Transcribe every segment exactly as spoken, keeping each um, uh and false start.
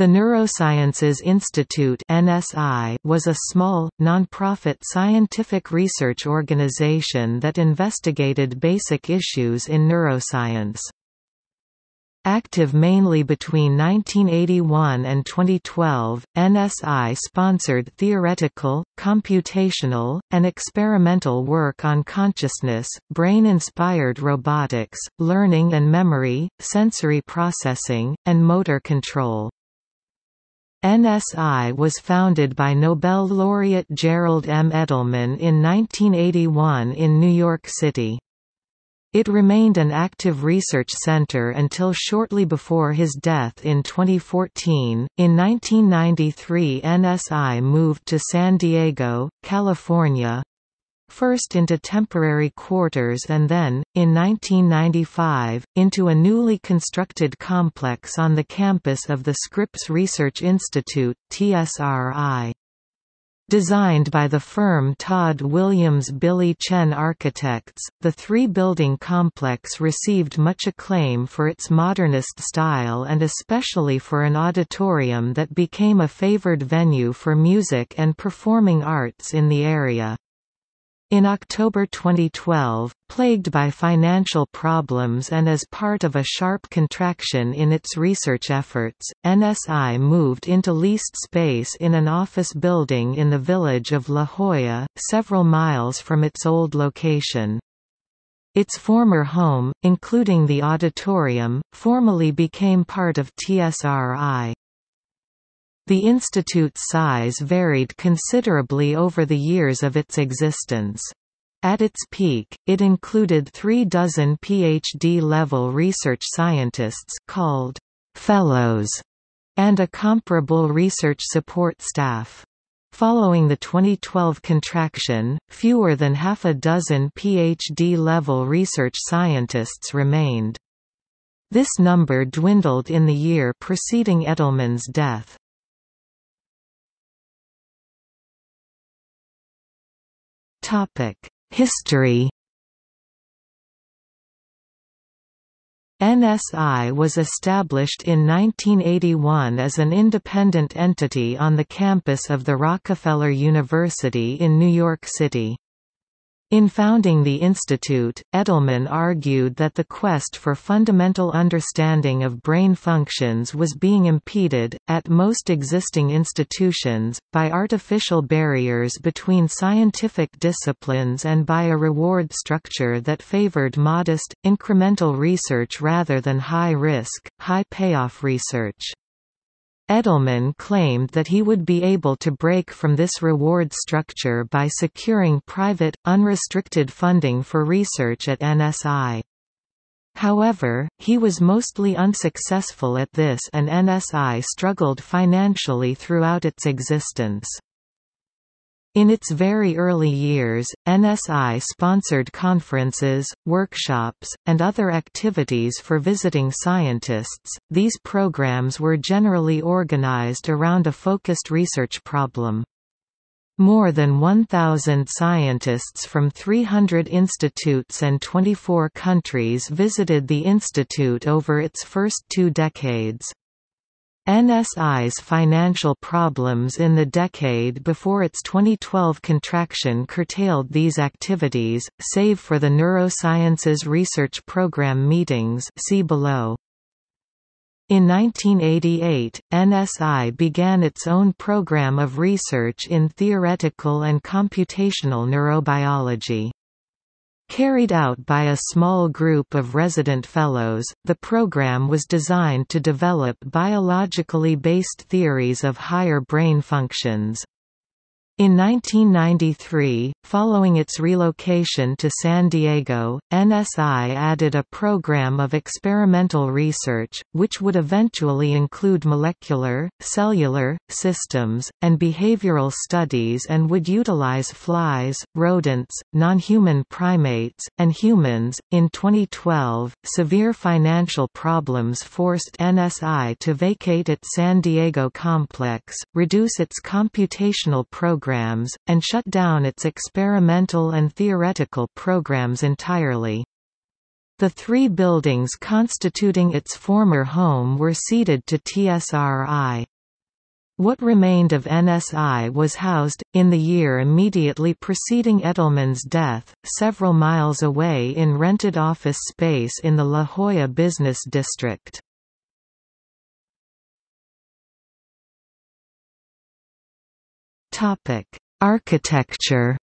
The Neurosciences Institute (N S I) was a small, nonprofit scientific research organization that investigated basic issues in neuroscience. Active mainly between nineteen eighty-one and twenty twelve, N S I sponsored theoretical, computational, and experimental work on consciousness, brain-inspired robotics, learning and memory, sensory processing, and motor control. N S I was founded by Nobel laureate Gerald M. Edelman in nineteen eighty-one in New York City. It remained an active research center until shortly before his death in twenty fourteen. In nineteen ninety-three, N S I moved to San Diego, California, first into temporary quarters and then, in nineteen ninety-five, into a newly constructed complex on the campus of the Scripps Research Institute, T S R I. Designed by the firm Todd Williams Billy Chen Architects, the three-building complex received much acclaim for its modernist style and especially for an auditorium that became a favored venue for music and performing arts in the area. In October twenty twelve, plagued by financial problems and as part of a sharp contraction in its research efforts, N S I moved into leased space in an office building in the village of La Jolla, several miles from its old location. Its former home, including the auditorium, formally became part of T S R I. The institute's size varied considerably over the years of its existence. At its peak, it included three dozen P H D level research scientists called fellows and a comparable research support staff. Following the twenty twelve contraction, fewer than half a dozen P H D level research scientists remained. This number dwindled in the year preceding Edelman's death. History. N S I was established in nineteen eighty-one as an independent entity on the campus of the Rockefeller University in New York City. In founding the institute, Edelman argued that the quest for fundamental understanding of brain functions was being impeded, at most existing institutions, by artificial barriers between scientific disciplines and by a reward structure that favored modest, incremental research rather than high-risk, high-payoff research. Edelman claimed that he would be able to break from this reward structure by securing private, unrestricted funding for research at N S I. However, he was mostly unsuccessful at this and N S I struggled financially throughout its existence. In its very early years, N S I sponsored conferences, workshops, and other activities for visiting scientists. These programs were generally organized around a focused research problem. More than one thousand scientists from three hundred institutes and twenty-four countries visited the institute over its first two decades. N S I's financial problems in the decade before its twenty twelve contraction curtailed these activities, save for the Neurosciences Research Program meetings. See below. In nineteen eighty-eight, N S I began its own program of research in theoretical and computational neurobiology. Carried out by a small group of resident fellows, the program was designed to develop biologically based theories of higher brain functions. In nineteen ninety-three, following its relocation to San Diego, N S I added a program of experimental research, which would eventually include molecular, cellular, systems, and behavioral studies and would utilize flies, rodents, non-human primates, and humans. In twenty twelve, severe financial problems forced N S I to vacate its San Diego complex, reduce its computational program Programs, and shut down its experimental and theoretical programs entirely. The three buildings constituting its former home were ceded to T S R I. What remained of N S I was housed, in the year immediately preceding Edelman's death, several miles away in rented office space in the La Jolla business district. Architecture.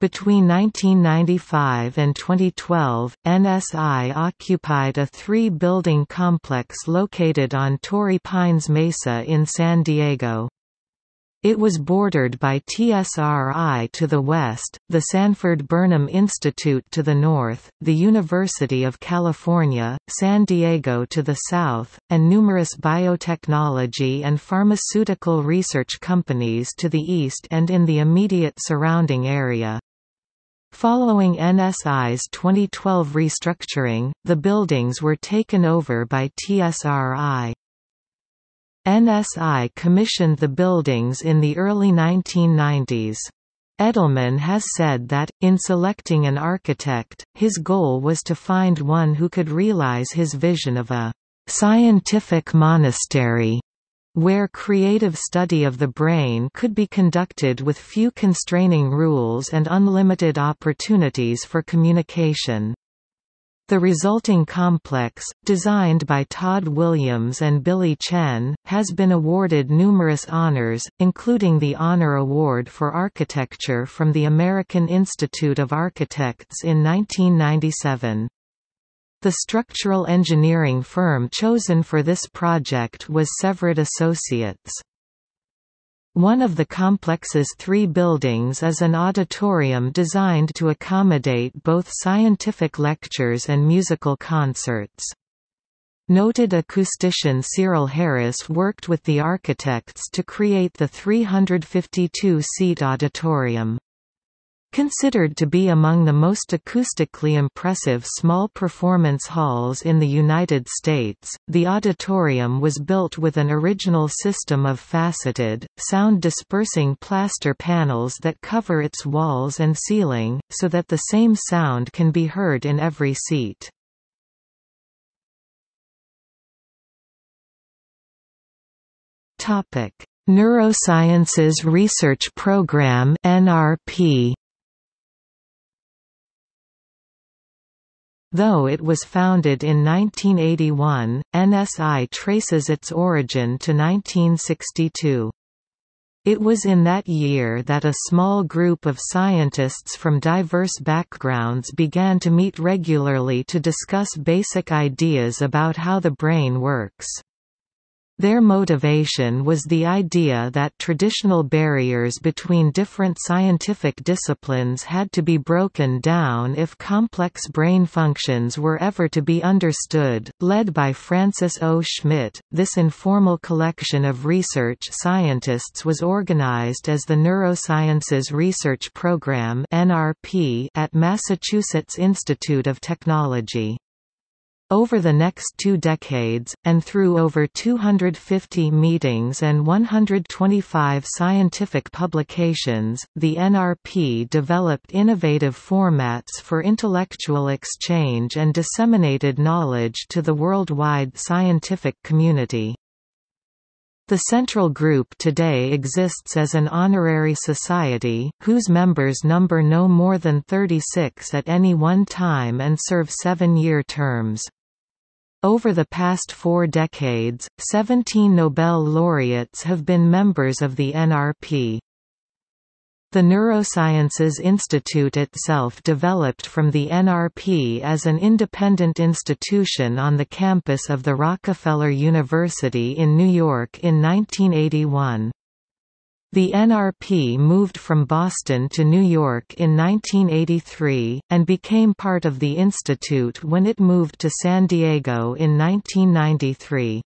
Between nineteen ninety-five and twenty twelve, N S I occupied a three-building complex located on Torrey Pines Mesa in San Diego. It was bordered by T S R I to the west, the Sanford Burnham Institute to the north, the University of California, San Diego to the south, and numerous biotechnology and pharmaceutical research companies to the east and in the immediate surrounding area. Following N S I's twenty twelve restructuring, the buildings were taken over by T S R I. N S I commissioned the buildings in the early nineteen nineties. Edelman has said that, in selecting an architect, his goal was to find one who could realize his vision of a scientific monastery, where creative study of the brain could be conducted with few constraining rules and unlimited opportunities for communication. The resulting complex, designed by Todd Williams and Billy Chen, has been awarded numerous honors, including the Honor Award for Architecture from the American Institute of Architects in nineteen ninety-seven. The structural engineering firm chosen for this project was Sverdrup Associates. One of the complex's three buildings is an auditorium designed to accommodate both scientific lectures and musical concerts. Noted acoustician Cyril Harris worked with the architects to create the three hundred fifty-two seat auditorium. Considered to be among the most acoustically impressive small performance halls in the United States, the auditorium was built with an original system of faceted, sound-dispersing plaster panels that cover its walls and ceiling, so that the same sound can be heard in every seat. Neurosciences Research Program N R P. Though it was founded in nineteen eighty-one, N S I traces its origin to nineteen sixty-two. It was in that year that a small group of scientists from diverse backgrounds began to meet regularly to discuss basic ideas about how the brain works. Their motivation was the idea that traditional barriers between different scientific disciplines had to be broken down if complex brain functions were ever to be understood. Led by Francis O. Schmidt, this informal collection of research scientists was organized as the Neurosciences Research Program (N R P) at Massachusetts Institute of Technology. Over the next two decades, and through over two hundred fifty meetings and one hundred twenty-five scientific publications, the N R P developed innovative formats for intellectual exchange and disseminated knowledge to the worldwide scientific community. The Central Group today exists as an honorary society, whose members number no more than thirty-six at any one time and serve seven-year terms. Over the past four decades, seventeen Nobel laureates have been members of the N R P. The Neurosciences Institute itself developed from the N R P as an independent institution on the campus of the Rockefeller University in New York in nineteen eighty-one. The N R P moved from Boston to New York in nineteen eighty-three, and became part of the institute when it moved to San Diego in nineteen ninety-three.